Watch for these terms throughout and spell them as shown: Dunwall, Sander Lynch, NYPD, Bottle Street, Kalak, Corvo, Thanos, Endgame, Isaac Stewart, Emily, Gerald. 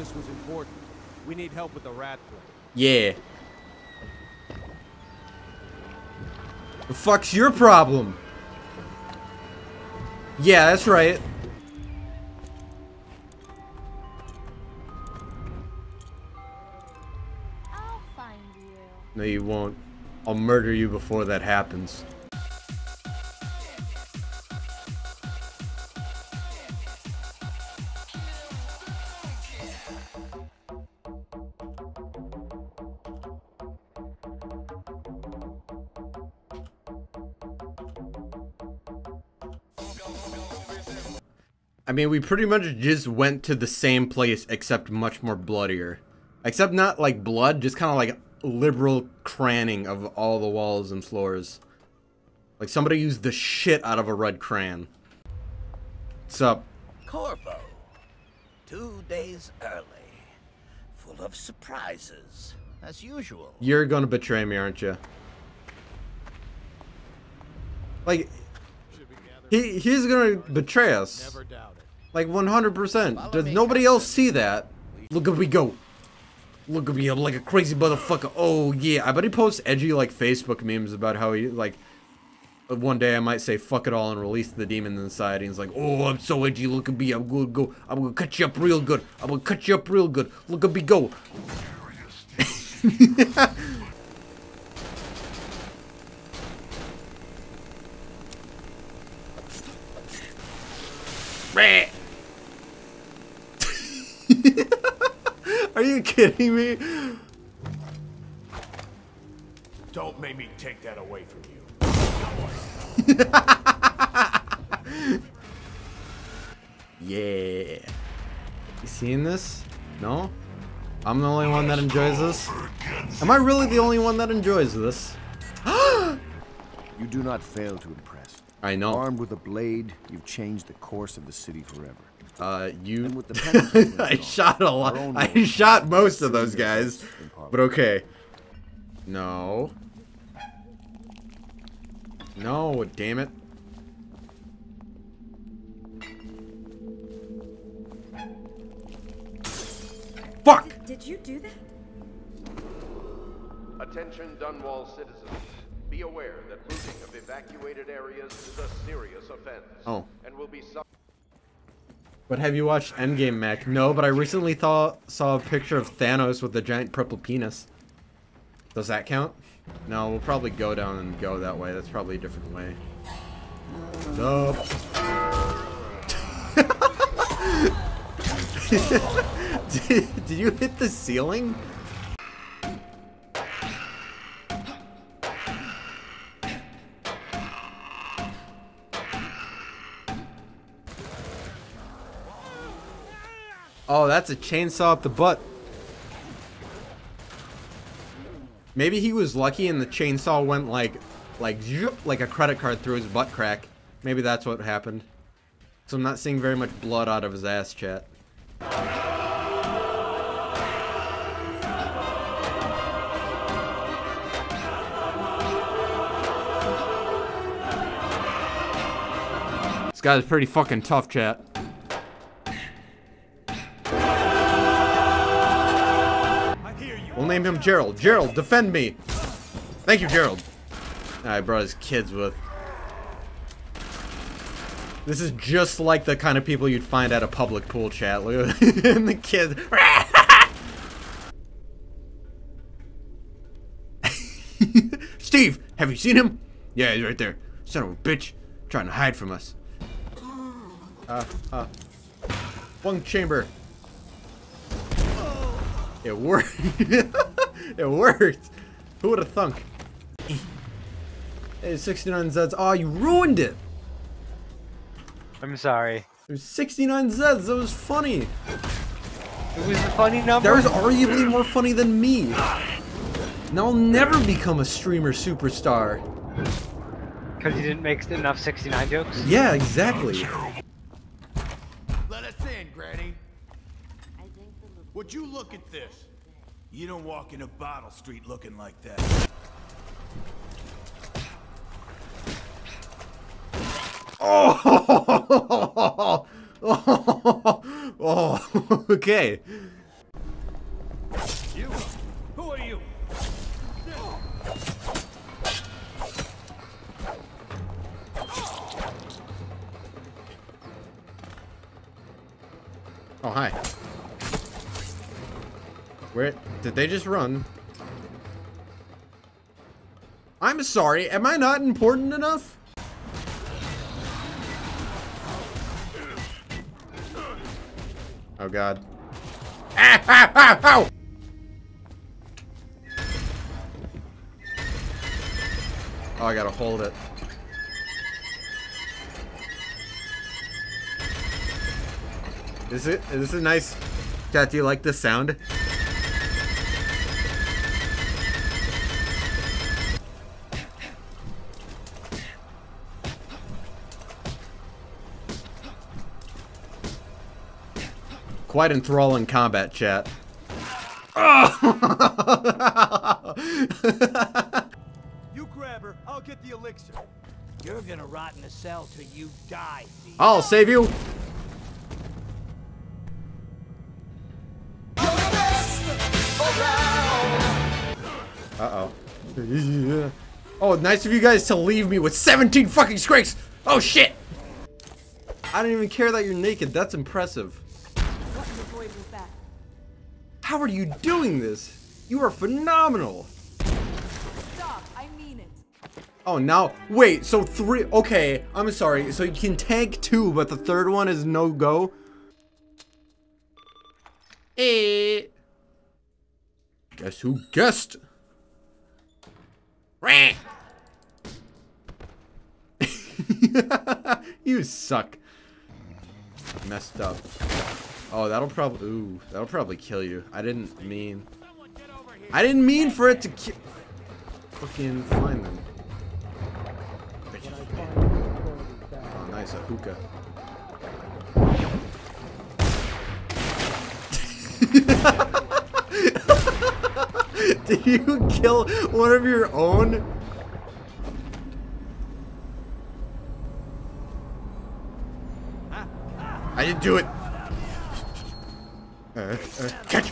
this was important. We need help with the rat plague. Yeah. The fuck's your problem? Yeah, that's right. I'll find you. No, you won't. I'll murder you before that happens. I mean, we pretty much just went to the same place, except much more bloodier. Except not like blood, just kind of like liberal cranning of all the walls and floors. Like somebody used the shit out of a red crayon. What's up? Corvo, 2 days early, full of surprises, as usual. You're gonna betray me, aren't you? Like, he's gonna betray us. Never doubt it. Like 100%. Does nobody else see that? Look at me go. Look at me, I'm like a crazy motherfucker. Oh yeah, I bet he posts edgy like Facebook memes about how he like. One day I might say fuck it all and release the demon inside. And he's like, oh, I'm so edgy. Look at me, I'm gonna go. I'm gonna cut you up real good. I'm gonna cut you up real good. Look at me go. Are you kidding me? Don't make me take that away from you. Yeah. You seeing this? No? I'm the only one that enjoys this? Am I really the only one that enjoys this? You do not fail to impress. I know. Armed with a blade, you've changed the course of the city forever. You. With the I shot a lot. I shot most of those guys. But okay. No. No, damn it. Fuck! Did you do that? Attention, Dunwall citizens. Be aware that looting of evacuated areas is a serious offense. Oh. And will be some. But have you watched Endgame, Mac? No, but I recently saw a picture of Thanos with a giant purple penis. Does that count? No, we'll probably go down and go that way. That's probably a different way. No. Did you hit the ceiling? Oh, that's a chainsaw up the butt. Maybe he was lucky and the chainsaw went like a credit card through his butt crack. Maybe that's what happened. So I'm not seeing very much blood out of his ass, chat. This guy's pretty fucking tough, chat. We'll name him Gerald. Gerald, defend me! Thank you, Gerald. I brought his kids with. This is just like the kind of people you'd find at a public pool, chat. And the kids. Steve, have you seen him? Yeah, he's right there. Son of a bitch. Trying to hide from us. Bunk chamber. It worked. It worked. Who would have thunk? Hey, 69 Zeds. Oh, you ruined it. I'm sorry. It was 69 Zeds. That was funny. It was a funny number. That was arguably more funny than me. Now I'll never become a streamer superstar. Because you didn't make enough 69 jokes? Yeah, exactly. Let us in, Granny. Would you look at this? You don't walk into Bottle Street looking like that. Oh! Oh! Oh! Okay. Oh, hi. Where did they just run? I'm sorry, am I not important enough? Oh god. Ah, ah, ah, ow! Oh, I gotta hold it. Is this a nice... Chat, do you like this sound? Quite enthralling combat, chat. Oh! You grab her, I'll get the elixir. You're gonna rot in a cell till you die. See? I'll save you. Uh-oh. Yeah. Oh, nice of you guys to leave me with 17 fucking scrapes. Oh shit! I don't even care that you're naked. That's impressive. How are you doing this? You are phenomenal. Stop, I mean it. Oh, now wait, so three, okay, I'm sorry, so you can tank two, but the third one is no go. Hey, guess who guessed? You suck. Messed up. Oh, that'll probably kill you. I didn't mean for it to kill. Fucking find them. Oh, nice, a hookah. Did you kill one of your own? I didn't do it. Catch!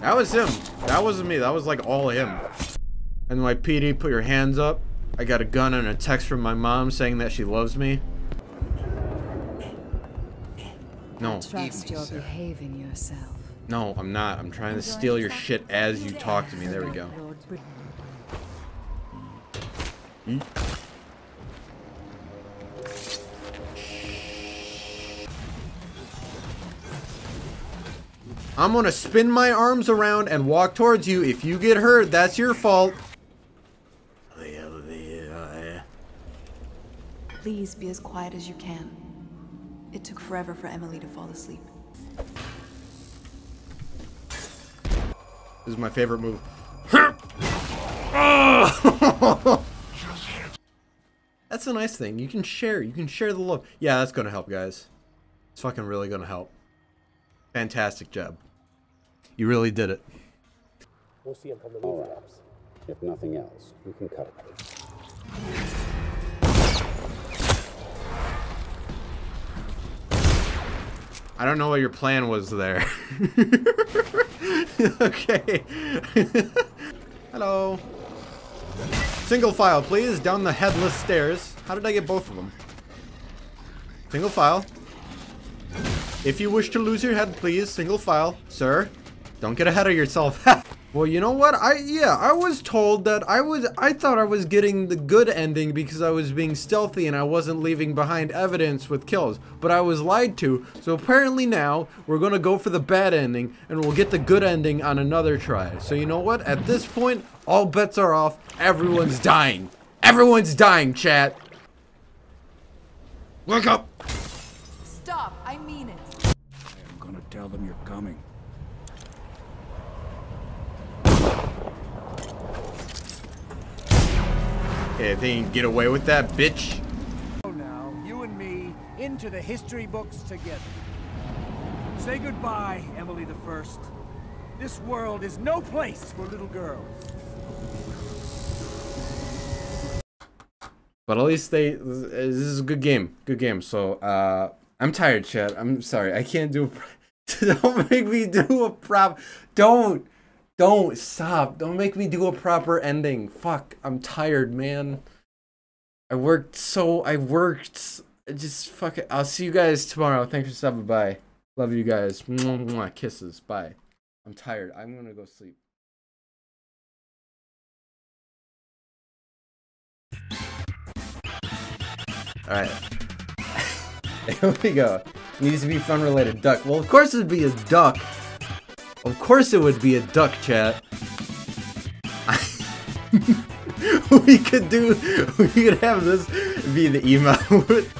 That was him. That wasn't me. That was like all him. NYPD, put your hands up. I got a gun and a text from my mom saying that she loves me. No. You're behaving yourself. No, I'm not. I'm trying to steal your shit as you talk to me. There we go. Mm. I'm gonna spin my arms around and walk towards you. If you get hurt, that's your fault. Please be as quiet as you can. It took forever for Emily to fall asleep. This is my favorite move. That's a nice thing. You can share the love. Yeah, that's gonna help, guys. It's fucking really gonna help. Fantastic job. You really did it. We'll see him from the rooftops. If nothing else, we can cut it. I don't know what your plan was there. Okay. Hello. Single file, please. Down the headless stairs. How did I get both of them? Single file. If you wish to lose your head, please, single file, sir. Don't get ahead of yourself. Well, you know what? I was told that I thought I was getting the good ending because I was being stealthy and I wasn't leaving behind evidence with kills, but I was lied to. So apparently now we're gonna go for the bad ending and we'll get the good ending on another try. So you know what? At this point, all bets are off. Everyone's dying. Everyone's dying, chat. Look up. Stop, I mean it. Tell them you're coming. Hey, they can get away with that, bitch. Now, you and me into the history books together. Say goodbye, Emily the First. This world is no place for little girls. But at least this is a good game. Good game. So, I'm tired, chat. I'm sorry. I can't do. Don't make me do a prop. Don't stop. Don't make me do a proper ending. Fuck, I'm tired, man. I worked. Just fuck it. I'll see you guys tomorrow. Thanks for stopping by. Love you guys. Mwah, mwah, kisses. Bye. I'm tired. I'm gonna go sleep. Alright. Here we go. Needs to be fun related. Duck. Well, of course it would be a duck. Of course it would be a duck, chat. We could have this be the emote.